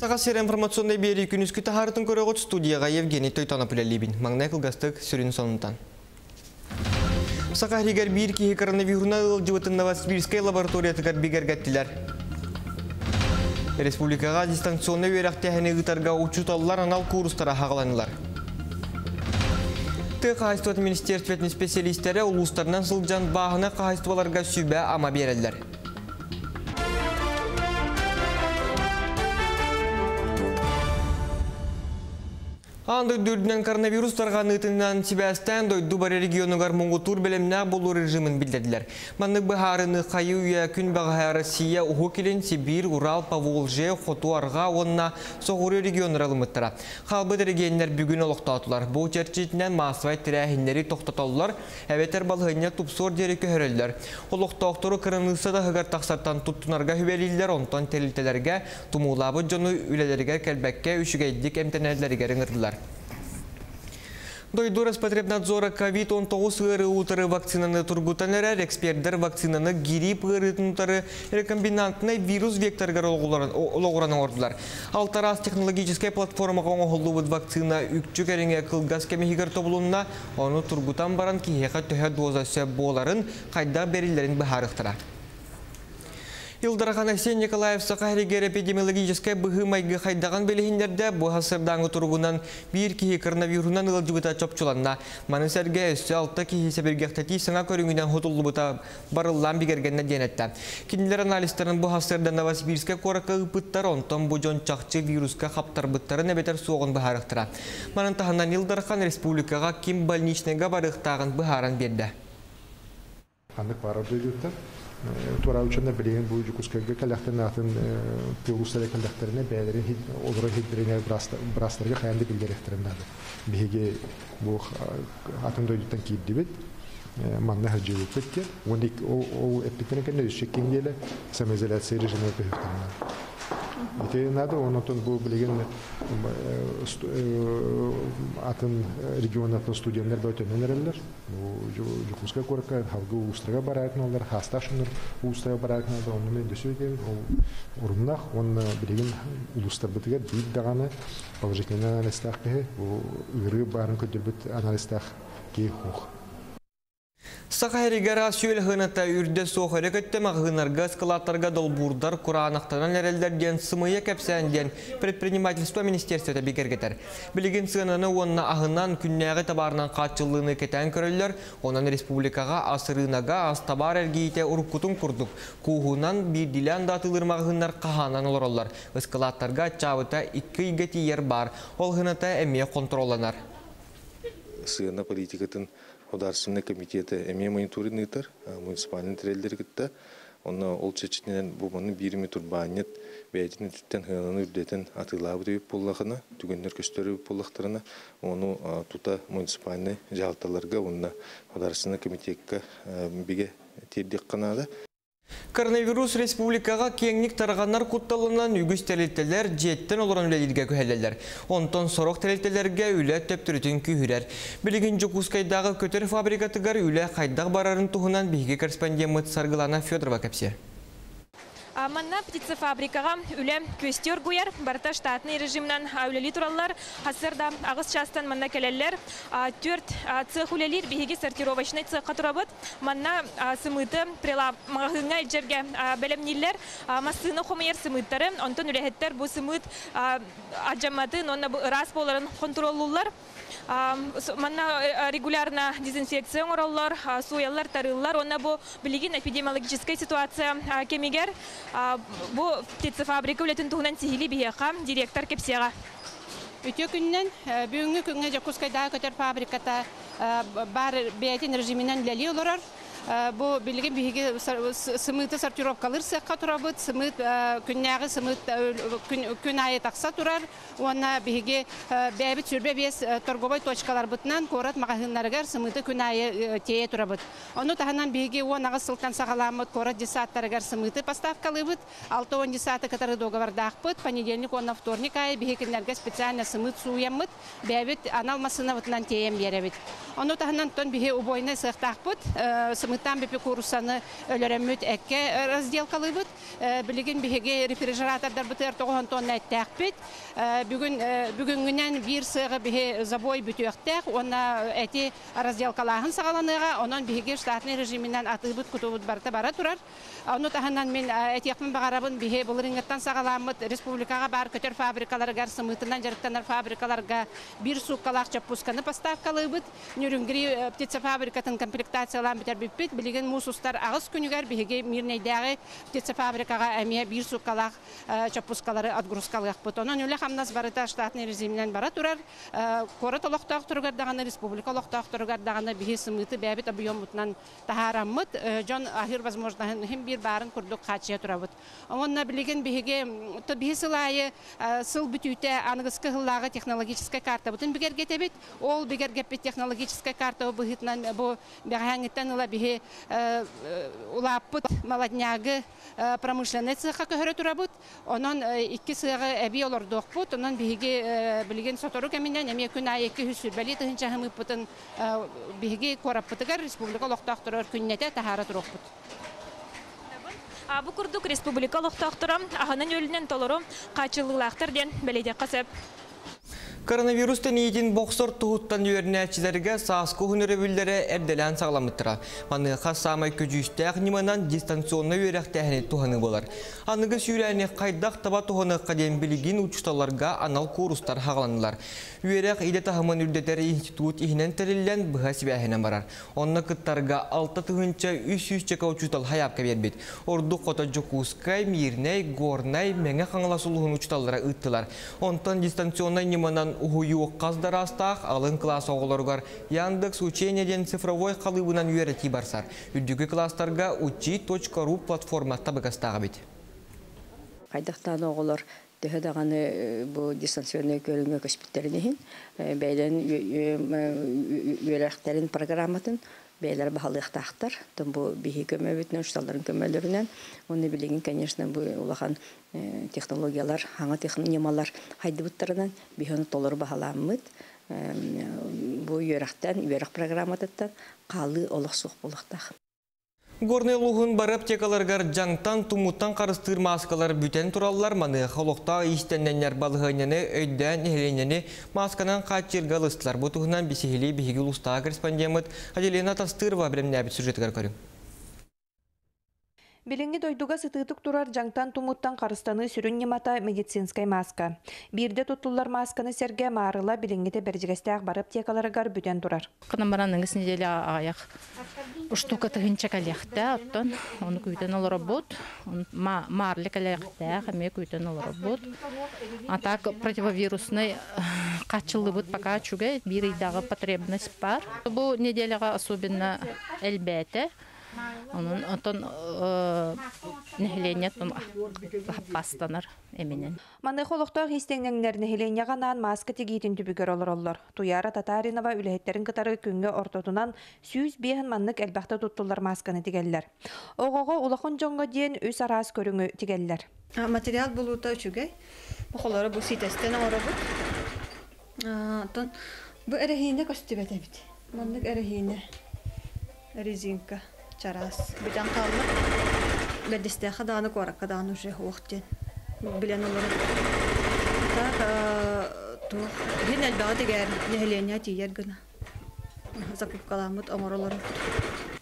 Сагасер информационный берег Кунюску Тахартун Корогот студия Евгений Тойтанапулялибин. Магнекл Гастык Сюринсонтан. Сакахри Гарбирки коронавирусного диабета Новосибирской лаборатории Гарбигер Гаттилер. Республика Газ дистанционный верах техники торга учуталлар анал курс тарахагланлар. Техайствует министерство не специалистере улустарнан сылджан бахна хайстваларга сүбе ама берелер. Андой дурднен коронавирус тарганытынан Себастьян дой дубары региону гармонго турбелемне болу режимін билдерділер. Манны бахарыны хайуя күн бағая Россия, Ухокилен, Сибир, Урал, Поволжье, Хотуарға онна соғыры регионер алымыттыра. Халбыды регионер бүгін олықтатылар. Бұл чәрчетінен масывай тірәхіндері тоқтаталылар, әветер балғыне тупсор дері көхірілдер. Олықтақтыры қырынысы да ғығар тақсартан тұттынарға хүбелілдер, онтан терілтелерге, тумулабы жоны үлелерге кәлбәкке үшігейдік әмтенерлерге ріңірділер. Дойдурас потребнадзора COVID-19 ыры утары вакцинаны тургутанера, эксперттер вакцинаны гирип ырытынтары рекомбинантный вирус векторгар олғыраны ордылар. Алтарас технологическая платформа оңғылуыд вакцина үкчік әріңе қылғаз кемегігір тобылуына, оны тургутан баран кейхеқа төһә доза сөп боларын қайда берілерін бахарықтыра. Илдархан Асен Николаев Сахаригер эпидемиологическая быхымайгы хайдаган белгендерде бу хасырдагы тургунан бир кихи коронавирусунан ылжыбыта чопчуланна. Маны серге өссө алта кихи себергектети сыңа көрүнгүнөн хотулубута барыллан бигергенне денетте. Кинилер анализдерин бу хасырда Новосибирске коракы ыпыттар онтон бу жончакчы вируска хаптарбыттарын эбетер соогун бахарыктыра. Манын тахандан Илдархан республикага ким больничныйга барыктагын бахаран берди. Аны парабилдер Тура ученые блин будут кускать коллекты на этом пилусаре коллекторы не бедерин хит одроги бедерин брастерга хенди билдеректорин надо. Беги бог атом дойдет танки дебит, манна хаживу петке, воник о эпитене кенеди шекингеле самоизоляции режима пехторина. И те надо он оттон был блин атом регион оттон студия нерботе нереллер. Жукуска корка, халгу устрага баракнулар, хасташыныр устрага баракнулар, онымен дөсөйден, ол ұрымнақ, оны білеген ұлыстарбытыға бейт дағаны положительный анализтақ кеге, ұйыры барын көтербіт анализтақ кеге қоқ. Сахаригара сөйіл ғыната үрді соғыры көттемі ғынарға скалаттарға долбурдар құранақтанан әрелдерден сымыя кәпсәнден предпринимательство министерстветі бекергетер. Білген сығынаны онына ағынан күннәғі табарынан қатшылығыны кетен көрілдер, онан республикаға асырынаға астабар әргейте ұрыққұтын құрдық. Куғынан бір дилен датылырма ғынар қағанан олыралар. Скалаттарға чавыта 2 үйгеті ер бар. Ол ғыната әме контроланар. Сығына политикатын Ударственный комитет әме мониторинг етер, муниципальный трелдер кетті. Оны ол чечетінен бұманы біріме турбанет, бәйдені түттен ғынаны үрдетін атылабы дейіп боллағына, түгендер көстері боллақтарына, оны тұта муниципальный жалталарға, оны Ударственный комитетке беге тердек қанады. Коронавирус республикаға кеңнік тарағаннар құтталынан үгіз тәрелтелер жеттен оларын үләділге көйелелер. Онтан сорық тәрелтелерге үлә төптіретін күйірер. Білігін Жокускайдағы көтер фабрикатығар үлә қайдақ барарын тұғынан бейге корреспондент Саргылана Федорова кәпсе. Манна птицефабрикаға үлем көстер көйер, барта штатный режимнан үлелі тұралар, қасырда ағыз частан манна кәлелер, түрт цех үлелер, бейге сортировочный цехқа тұрабыд, манна сымыты прелағыңа әлжерге бәлемнелер, масыны қомайыр сымыттары, онтын үлехеттер бұл сымыт аджамматы, онна рас боларын контролулар. Манна регулярно дезинфекция ораллар, суялар, тарыллар, онна бұл білеген эпидемиологическая ситуация кемегер. Бұл птицефабрика үлетін тұғынан сихили бейеқа директор кепсеға. Өте күннен бүгінгі күнге Жокускайдағы көтер фабриката бар бәйтен режимінен ләлі олырыр. Бұл білген бейге сымыты сортировкалыр сыққа тұрабыд, күннәғы сымыт күн айы тақса тұрар. Оны бейге бәйбіт сүрбе бес торговой точкалар бұтынан қорат мағағынларығар сымыты күн айы тее тұрабыд. Оны тағынан бейге онағы сылтан сағаламыд қорат десаттарығар сымыты поставкалы бұд. 6-10 десаты қатары доғавардақ бұд. Понедельник, 10-вторник айы бейгелерге специально сымыт суемыд. Бәйбіт аналмасына бұтынан теем беребіт. Оны тағынан тон бейге там бипекурусаны өлереммет әкке разделкалы бит. Билеген биге рефрижератордар битер 9 тонна тәкбит. Бүген бүгенгеннән бир сыгы бие забой бүтөктәк, она әти разделкалаһын сагаланыга, анан биге штатный режиминнән атып бит кутып барта бара турар. Аны таһаннан мен әтиякмын багарабын бие булырыңгыттан сагаламыт республикага бар көтөр фабрикаларга сымытынан жарыктанар фабрикаларга бир суккалакча пусканы поставкалы бит. Нюрингри птицефабрикатын комплектацияларын битербиппит, билеген мусустар агыз күнүгәр биге мирнейдәге птицефабрикага әмия бир суккалак чапускалары отгрузкалык бит. Анан үле хамнас барыта штатный режимнән бара турар. Кораталактак тургар дагына республикалактак тургар дагына биге сымыты бәбит объемутнан таһараммыт, жон ахир возможно хим бир барын курдук хачыя турабыт. Анна билеген биге табисылайы сыл бүтүтә аңгыскы хыллагы технологическая карта бутын бигергә тәбит. Ол бигергә технологическая карта быһытнан бу бәһәнгәттән ул бигә улапыт молоднягы промышленный цехка көрә турабыт. Анан 2 сыгы әби олар докпут, анан бигә билеген сотору кемендән әмия күнәй 200 балет һәнҗә һәм бутын бигә корапытыгар республика лохтактыр күннәтә тәһара турыпут. Бу курдук республика лохтактырам аһанын өлүнен толору качылыклактыр ден беледе касып. Коронавирустан ийдин боксор туһуттан үйөрнәчилерге сааску хүнөрөбүлдөрү эрделен сагламыттыра. Маныха самай көжүстәк ниманан дистанционна үйрәк тәһне туһаны болар. Аныгы сүйрәне кайдак таба туһаны кадем билигин учталарга анал курустар хагланылар. Үйрәк иде таһамын үлдәтер институт иһнән тереллән быһасыбәһенә барар. Онны кыттарга 6 тыгынча 300 чека учтал хаяп кебербит. Орду котаҗукускай, мирнәй, горнай мәңә хаңласулыгын учталлара ыттылар. Онтан дистанционна ниманан Ухуюк каздарастах, алын класс оғыларғар Яндекс учениеден цифровой қалыбынан үйерети барсар. Үддігі кластарға uchi.ru платформа табығастағы бет. Қайдақтан оғылар дұхадағаны бұл дистанционный көрінгі көспеттерінен, бәйлен үйеректерін программатын, бәйлер бағалықтақтар, тұм бұл бігі көмі бітінен, ұшталдарын көмілерінен, оны білеген, конечно, бұл олаған технологиялар, аңа технималар хайды бұттарынан бігіні толыр бағаламыд. Бұл үйеректен, үйерек программатыттан қалы олық соқ болықтақ. Горный лугын барып текаларгар жантан тумуттан карыстыр маскалар бүтән тураллар маны халыкта истәннәннәр балыгыны өйдән эленене масканан кат җиргә алыстылар. Бу тугынан бисеһили биһигел уста корреспондент Аделина Тастырова белән нәбит сюжетка карыйм. Беленге дойдуга сытытык турар жантан тумуттан карыстаны сүрүнне мата медицинская маска. Бирде тотуллар масканы сергә марыла беленгете бергәстәк барып текаларгар бүтән турар. Кынамаранның исенеле аяк штука тыгынчакалехта оттон он куйтанал работ он марлекалехта хаме куйтанал работ а так противовирусный качылы бут пока чугай биридага потребность пар бу неделяга особенно эльбете он оттон нехленет он пастанар эминен маны холокта хистеңнеңнер нехлене ганан маска тигитин түбүгөр олорлор туяра татаринова үлехеттерин кытары күнгө ортотунан 105 маннык элбахта туттулар масканы тигеллер огого улахон жонго ден үс арас көрүңү тигеллер материал булута үчүгэй бухолора бу ситестен оробут оттон бу эрехине костюбете бит маннык эрехине резинка Чарас, бидән калма. Бәдистә хаданы кора, кадан уже вакыттан. Белән алар. Та ту генә дәгәр нәһләнә тигәр гына. Закып каламыт амаралар.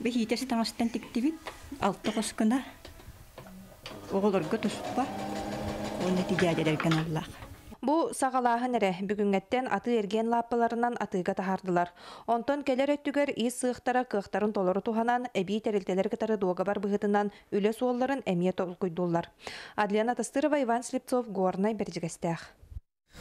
Бехитәсе таңстан тиктибит, 6-9 кына. Огылар көтүспә. Уны тигәдәр каналлар. Бу сагалаһын эре бүгүнгәттән аты эрген лаппаларынан атыга таһардылар. Онтон келер өттүгөр ис сыыктара кыхтарын толору туһанан эби терилтелер кытары дуога бар быһытынан үлө суолларын эмие толкуйдууллар. Адлена Тастырова, Иван Слепцов, Горный бергегестях.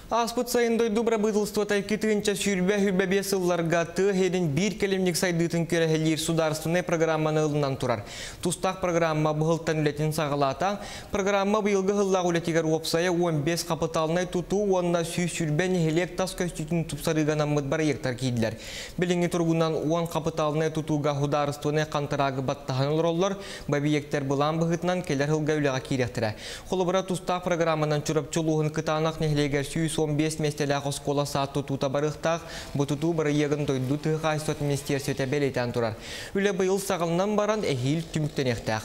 Аспыт сайындай дубра быдылства тайкитынча сүрбә-хүбәбе сылларга тыһерин бир келемник сайдытын көрәһелер сударственный программаны ылынан турар. Тустак программа быһылтан үлетин сагалата. Программа быйылгы хыллаг үлетигер уопсая 15 капиталнай туту онна сүрбән хелек тас көстүтүн тупсарыгана мыт бар ектар кийдилер. Билинге тургунан 10 капиталнай тутуга сударственный кантрагы баттаһан олороллор бабиектер булан быһытнан келер хылга үләгә кирәхтерә. Холобра тустак программанан чурап чулугын кытанак нехлеге 215 местелерге школа сату тута барыктак, бутуту бары егин тойду тыга истот министерствете белетен турар. Үле быйыл сагылнан баран эхил түмүктенектак.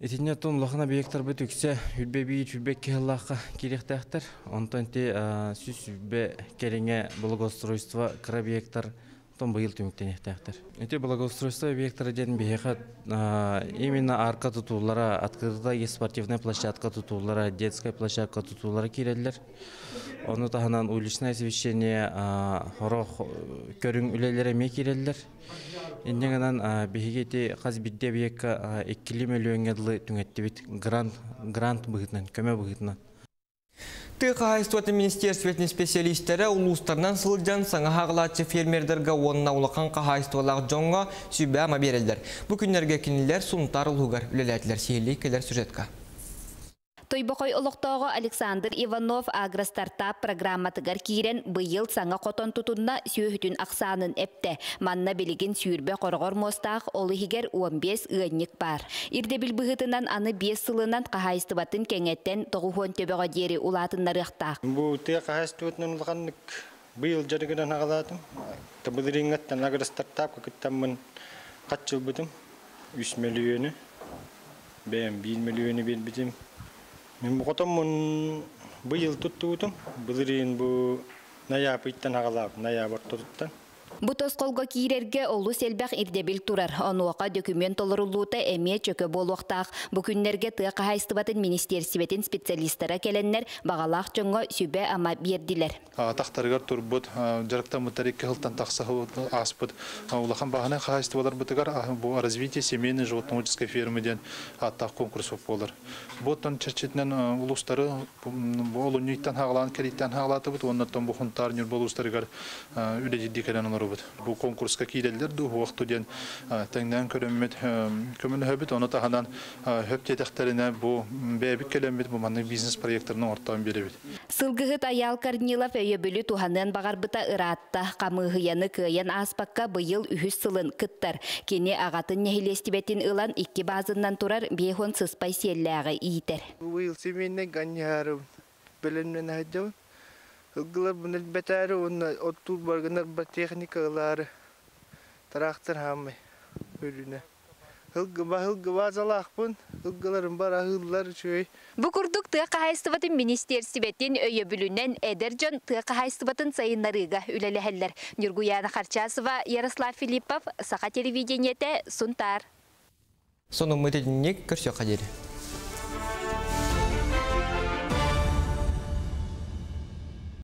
Этинне том лахна бектер бетүксе, үлбеби чүбекке лахка керектектер. Онтонте сүс бе кереңе благоустройство крабектер том быйыл түмүктенектер. Эти благоустройство бектер ден бехат именно арка тутуллара, открытая спортивная площадка тутуллара, детская площадка тутуллара кирелер. Ону таханан уличное освещение, хорох көрүн үлелере мекирелер. Иннегенан бегети казбитте бекка 2 миллион гыдлы түңетти бит грант бүгүтнөн көмө бүгүтнөн. Тыхайстотын министерстветин специалисттери улустардан сылжан саңагылачы фермердерге онна улакан кахайстолар жонго сүбәма берилдер. Бу күннәргә киниләр сунтарылгыр үлеләтләр сейлекләр сюжетка. Тойбокой олоктоого Александр Иванов агростартап программа тыгар кирен быйыл саңа котон тутунна сүйөтүн аксанын эпте. Манна билигин сүйүрбө коргор мостах олы хигер 15 ыанник бар. Ирде билбыгытынан аны 5 сылынан кахайстыбатын кеңеттен тогухон төбөгө дери улатыннарыкта. Бу те кахайстыбытын улганнык быйыл жарыгынан агалатым. Табыдырингаттан агростартап кыттамын катчыл бытым 3 миллиону. Бем 1 миллиону бел битим. Мен бутамун быйыл туттуутум, бузырин бу ноябрьтен агалап, ноябрь туттан. Бу тосколго кирерге олу селбах ирдебил турар. Онуака документ олорулуута эмне чөкө болуктак. Бу күннерге тыга хайстыбатын министерстветин специалисттери келеннер багалак жонго сүбө ама бердилер. Тактарга турбут, жарыктан мутарикке хылтан таксагы аспыт. Улахан багана хайстыбалар бутыгар бу развитие семейной животноводческой фермы ден аттак конкурсов болор. Буттан чечетнен улустары болу ниттен хаглан кериттен хаглатыбыт, оннотон бу хунтар нюр болустарыгар үледидикелен олору. Бу конкурска кирелдер ду уакту ден теңден көрөмөт көмүн хөбүт аны таханан хөптетектерине бу бэбик келемит бу мандын бизнес проекттеринин ортон беребит. Сылгыгыт Аял Корнилов өйөбүлү туханын багарбыта ыратта камыгыяны кыян аспакка быйыл үһүс сылын кыттар. Кени агатын нехилестибетин ылан 2 базыннан турар бехон сыспай селлягы ийтер. Быйыл семейне ганьяры беленмен айдым. Глав бетары он отту барганар батехникалары трактор хамы өрүнө. Бу курдук тыга хайстыбатын министерстветин өйөбүлүнөн эдержон тыга хайстыбатын сайыннарыга үлелехеллер. Нургуяна Харчасова, Ярослав Филиппов, Саха телевидениете Сунтар. Сонун мөтединник көрсө кадери.